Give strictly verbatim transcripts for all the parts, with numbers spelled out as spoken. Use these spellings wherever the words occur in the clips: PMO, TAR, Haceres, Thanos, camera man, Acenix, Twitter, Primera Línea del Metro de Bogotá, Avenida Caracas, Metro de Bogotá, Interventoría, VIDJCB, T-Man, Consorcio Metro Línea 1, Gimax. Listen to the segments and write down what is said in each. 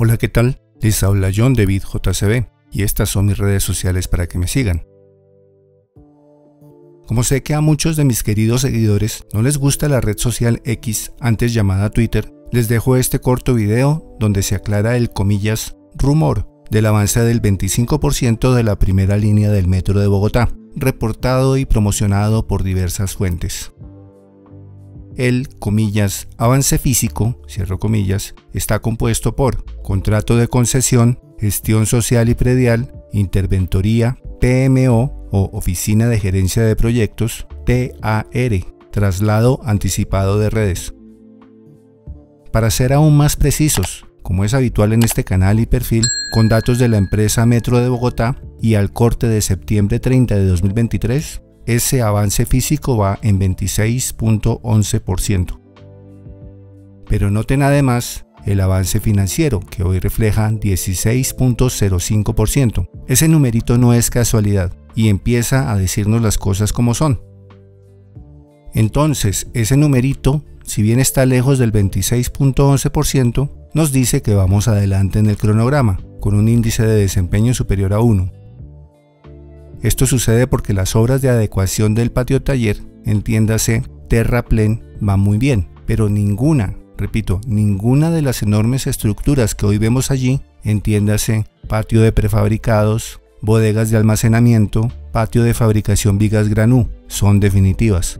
Hola, ¿qué tal? Les habla John de VIDJCB y estas son mis redes sociales para que me sigan. Como sé que a muchos de mis queridos seguidores no les gusta la red social X, antes llamada Twitter, les dejo este corto video donde se aclara el comillas rumor del avance del veinticinco por ciento de la primera línea del Metro de Bogotá, reportado y promocionado por diversas fuentes. El, comillas, avance físico, cierro comillas, está compuesto por contrato de concesión, gestión social y predial, interventoría, P M O o Oficina de Gerencia de Proyectos, T A R, traslado anticipado de redes. Para ser aún más precisos, como es habitual en este canal y perfil, con datos de la empresa Metro de Bogotá y al corte de septiembre treinta de dos mil veintitrés, ese avance físico va en veintiséis punto once por ciento. Pero noten además el avance financiero, que hoy refleja dieciséis punto cero cinco por ciento. Ese numerito no es casualidad y empieza a decirnos las cosas como son. Entonces, ese numerito, si bien está lejos del veintiséis punto once por ciento, nos dice que vamos adelante en el cronograma, con un índice de desempeño superior a uno. Esto sucede porque las obras de adecuación del patio taller, entiéndase terraplén, van muy bien, pero ninguna, repito, ninguna de las enormes estructuras que hoy vemos allí, entiéndase patio de prefabricados, bodegas de almacenamiento, patio de fabricación vigas granú, son definitivas.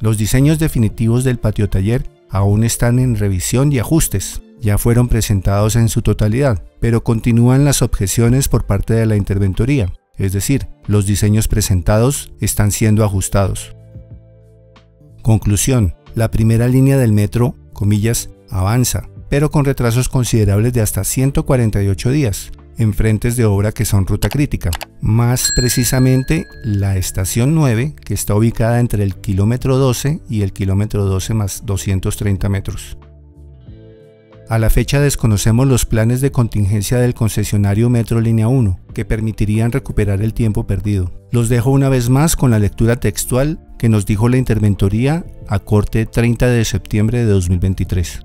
Los diseños definitivos del patio taller aún están en revisión y ajustes. Ya fueron presentados en su totalidad, pero continúan las objeciones por parte de la interventoría, es decir, los diseños presentados están siendo ajustados. Conclusión: la primera línea del metro, comillas, avanza, pero con retrasos considerables de hasta ciento cuarenta y ocho días, en frentes de obra que son ruta crítica, más precisamente la estación nueve, que está ubicada entre el kilómetro doce y el kilómetro doce más doscientos treinta metros. A la fecha desconocemos los planes de contingencia del concesionario Metro Línea uno, que permitirían recuperar el tiempo perdido. Los dejo una vez más con la lectura textual que nos dijo la interventoría a corte treinta de septiembre de dos mil veintitrés.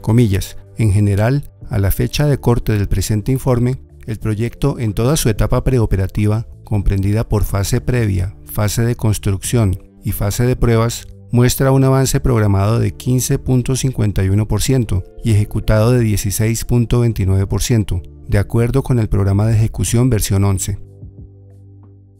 Comillas, en general, a la fecha de corte del presente informe, el proyecto en toda su etapa preoperativa, comprendida por fase previa, fase de construcción y fase de pruebas, muestra un avance programado de quince punto cincuenta y uno por ciento y ejecutado de dieciséis punto veintinueve por ciento, de acuerdo con el programa de ejecución versión once.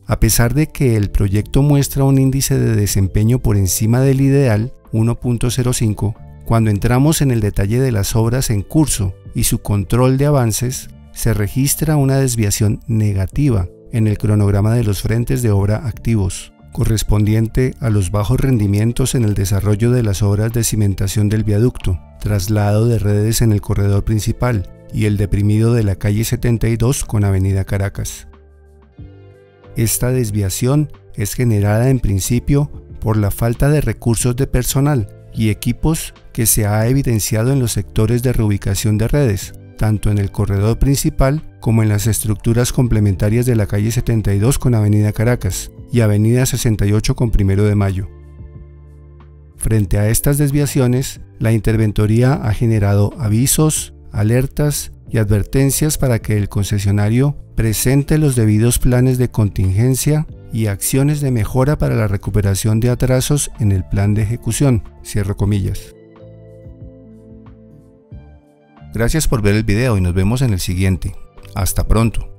A pesar de que el proyecto muestra un índice de desempeño por encima del ideal, uno punto cero cinco, cuando entramos en el detalle de las obras en curso y su control de avances, se registra una desviación negativa en el cronograma de los frentes de obra activos, correspondiente a los bajos rendimientos en el desarrollo de las obras de cimentación del viaducto, traslado de redes en el corredor principal y el deprimido de la calle setenta y dos con avenida Caracas. Esta desviación es generada en principio por la falta de recursos de personal y equipos que se ha evidenciado en los sectores de reubicación de redes, tanto en el corredor principal como en las estructuras complementarias de la calle setenta y dos con avenida Caracas y avenida sesenta y ocho con Primero de Mayo. Frente a estas desviaciones, la interventoría ha generado avisos, alertas y advertencias para que el concesionario presente los debidos planes de contingencia y acciones de mejora para la recuperación de atrasos en el plan de ejecución, cierro comillas. Gracias por ver el video y nos vemos en el siguiente. Hasta pronto.